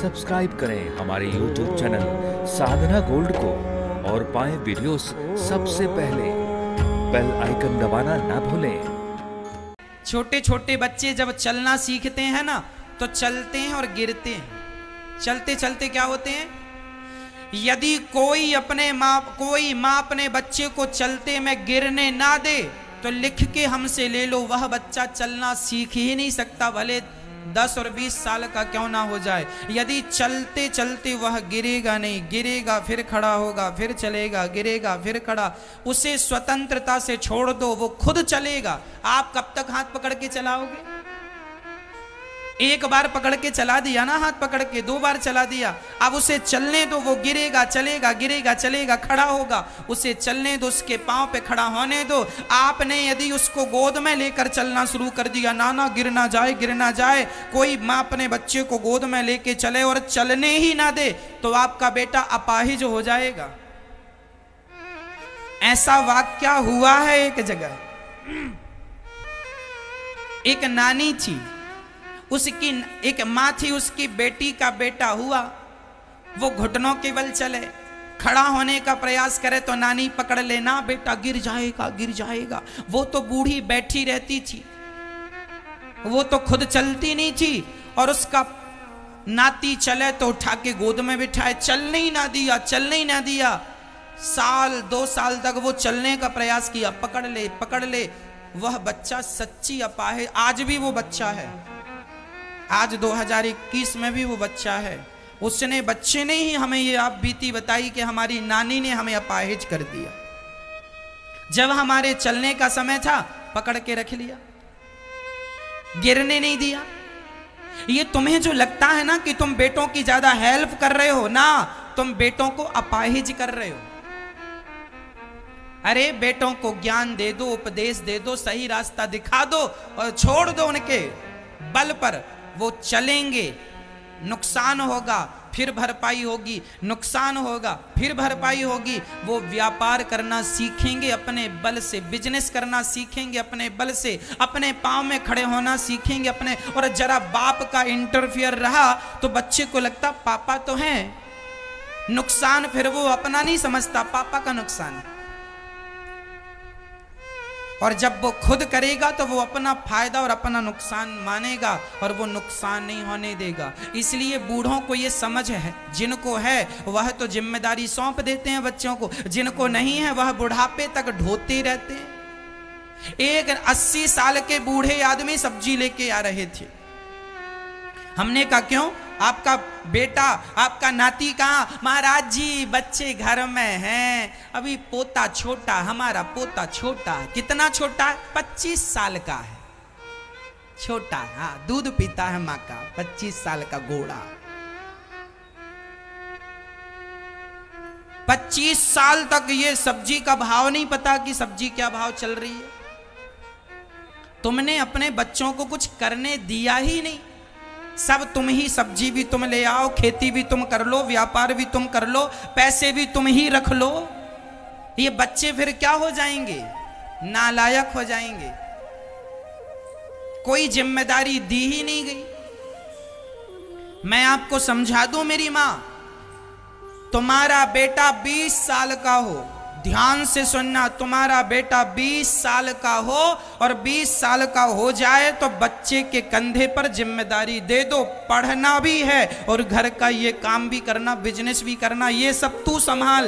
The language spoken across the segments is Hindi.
सब्सक्राइब करें हमारे YouTube चैनल साधना गोल्ड को और पाएं वीडियोस सबसे पहले। बेल आइकन दबाना ना भूलें। छोटे छोटे बच्चे जब चलना सीखते हैं ना तो चलते हैं और गिरते हैं। चलते चलते क्या होते हैं? यदि कोई माँ अपने बच्चे को चलते में गिरने ना दे तो लिख के हमसे ले लो, वह बच्चा चलना सीख ही नहीं सकता, भले 10 और 20 साल का क्यों ना हो जाए। यदि चलते चलते वह गिरेगा नहीं, गिरेगा फिर खड़ा होगा, फिर चलेगा, गिरेगा फिर खड़ा, उसे स्वतंत्रता से छोड़ दो, वो खुद चलेगा। आप कब तक हाथ पकड़ के चलाओगे? एक बार पकड़ के चला दिया ना, हाथ पकड़ के 2 बार चला दिया, अब उसे चलने दो, वो गिरेगा, चलेगा, गिरेगा, चलेगा, खड़ा होगा, उसे चलने दो, उसके पांव पे खड़ा होने दो। आपने यदि उसको गोद में लेकर चलना शुरू कर दिया, नाना गिरना जाए, गिरना जाए, कोई माँ अपने बच्चे को गोद में लेके चले और चलने ही ना दे तो आपका बेटा अपाहिज हो जाएगा। ऐसा वाक्या हुआ है एक जगह। एक नानी थी, उसकी एक माँ थी, उसकी बेटी का बेटा हुआ, वो घुटनों के बल चले, खड़ा होने का प्रयास करे तो नानी पकड़ लेना, बेटा गिर जाएगा, गिर जाएगा। वो तो बूढ़ी बैठी रहती थी, वो तो खुद चलती नहीं थी, और उसका नाती चले तो उठा के गोद में बिठाए, चलने ही ना दिया, चलने ही ना दिया। 1-2 साल तक वो चलने का प्रयास किया, पकड़ ले, पकड़ ले। वह बच्चा सच्ची अपाहिज, आज भी वो बच्चा है, आज 2021 में भी वो बच्चा है। उसने, बच्चे ने ही हमें ये आप बीती बताई कि हमारी नानी ने हमें अपाहिज कर दिया। जब हमारे चलने का समय था पकड़ के रख लिया, गिरने नहीं दिया। ये तुम्हें जो लगता है ना कि तुम बेटों की ज्यादा हेल्प कर रहे हो ना, तुम बेटों को अपाहिज कर रहे हो। अरे बेटों को ज्ञान दे दो, उपदेश दे दो, सही रास्ता दिखा दो और छोड़ दो उनके बल पर, वो चलेंगे। नुकसान होगा फिर भरपाई होगी, नुकसान होगा फिर भरपाई होगी। वो व्यापार करना सीखेंगे अपने बल से, बिजनेस करना सीखेंगे अपने बल से, अपने पाँव में खड़े होना सीखेंगे अपने। और जरा बाप का इंटरफियर रहा तो बच्चे को लगता पापा तो हैं, नुकसान फिर वो अपना नहीं समझता, पापा का नुकसान। और जब वो खुद करेगा तो वो अपना फायदा और अपना नुकसान मानेगा और वो नुकसान नहीं होने देगा। इसलिए बूढ़ों को ये समझ है, जिनको है वह तो जिम्मेदारी सौंप देते हैं बच्चों को, जिनको नहीं है वह बुढ़ापे तक ढोते रहते हैं। एक 80 साल के बूढ़े आदमी सब्जी लेके आ रहे थे, हमने कहा क्यों, आपका बेटा, आपका नाती कहाँ? महाराज जी बच्चे घर में हैं, अभी पोता छोटा, हमारा पोता छोटा है। कितना छोटा है? 25 साल का है, छोटा। हाँ, दूध पीता है माँ का, 25 साल का घोड़ा। 25 साल तक ये सब्जी का भाव नहीं पता कि सब्जी क्या भाव चल रही है। तुमने अपने बच्चों को कुछ करने दिया ही नहीं, सब तुम ही, सब्जी भी तुम ले आओ, खेती भी तुम कर लो, व्यापार भी तुम कर लो, पैसे भी तुम ही रख लो। ये बच्चे फिर क्या हो जाएंगे? नालायक हो जाएंगे। कोई जिम्मेदारी दी ही नहीं गई। मैं आपको समझा दूं, मेरी माँ, तुम्हारा बेटा 20 साल का हो, ध्यान से सुनना, तुम्हारा बेटा 20 साल का हो और 20 साल का हो जाए तो बच्चे के कंधे पर जिम्मेदारी दे दो। पढ़ना भी है और घर का ये काम भी करना, बिजनेस भी करना, ये सब तू संभाल।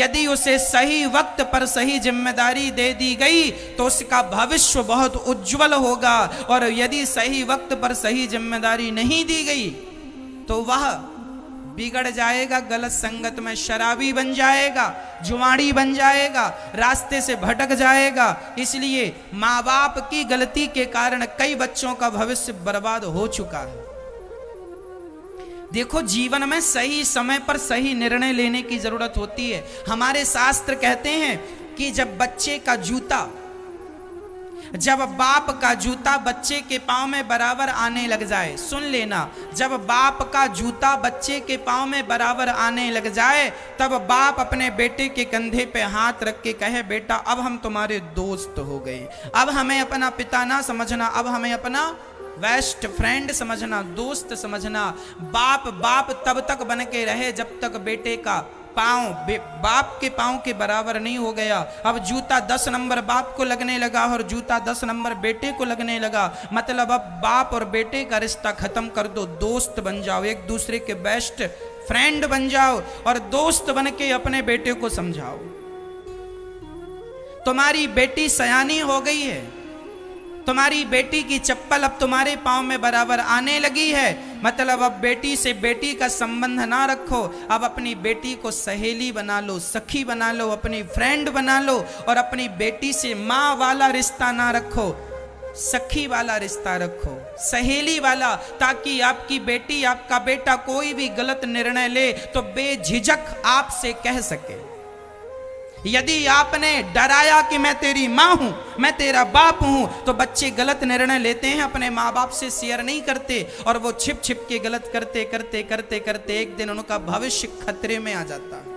यदि उसे सही वक्त पर सही जिम्मेदारी दे दी गई तो उसका भविष्य बहुत उज्जवल होगा, और यदि सही वक्त पर सही जिम्मेदारी नहीं दी गई तो वह बिगड़ जाएगा, गलत संगत में शराबी बन जाएगा, जुआड़ी बन जाएगा, रास्ते से भटक जाएगा। इसलिए माँ बाप की गलती के कारण कई बच्चों का भविष्य बर्बाद हो चुका है। देखो, जीवन में सही समय पर सही निर्णय लेने की जरूरत होती है। हमारे शास्त्र कहते हैं कि जब बच्चे का जूता, जब बाप का जूता बच्चे के पाँव में बराबर आने लग जाए, सुन लेना, जब बाप का जूता बच्चे के पाँव में बराबर आने लग जाए तब बाप अपने बेटे के कंधे पे हाथ रख के कहे, बेटा अब हम तुम्हारे दोस्त हो गए, अब हमें अपना पिता ना समझना, अब हमें अपना बेस्ट फ्रेंड समझना, दोस्त समझना। बाप बाप तब तक बन के रहे जब तक बेटे का पाँव बाप के पाँव के बराबर नहीं हो गया। अब जूता 10 नंबर बाप को लगने लगा और जूता 10 नंबर बेटे को लगने लगा। मतलब अब बाप और बेटे का रिश्ता खत्म कर दो, दोस्त बन जाओ, एक दूसरे के बेस्ट फ्रेंड बन जाओ और दोस्त बन के अपने बेटे को समझाओ। तुम्हारी बेटी सयानी हो गई है, तुम्हारी बेटी की चप्पल अब तुम्हारे पाँव में बराबर आने लगी है, मतलब अब बेटी से बेटी का संबंध ना रखो। अब अपनी बेटी को सहेली बना लो, सखी बना लो, अपनी फ्रेंड बना लो और अपनी बेटी से माँ वाला रिश्ता ना रखो, सखी वाला रिश्ता रखो, सहेली वाला, ताकि आपकी बेटी आपका बेटा कोई भी गलत निर्णय ले तो बेझिझक आपसे कह सके। यदि आपने डराया कि मैं तेरी माँ हूँ, मैं तेरा बाप हूँ, तो बच्चे गलत निर्णय लेते हैं, अपने माँ बाप से शेयर नहीं करते और वो छिप छिप के गलत करते करते करते करते एक दिन उनका भविष्य खतरे में आ जाता है।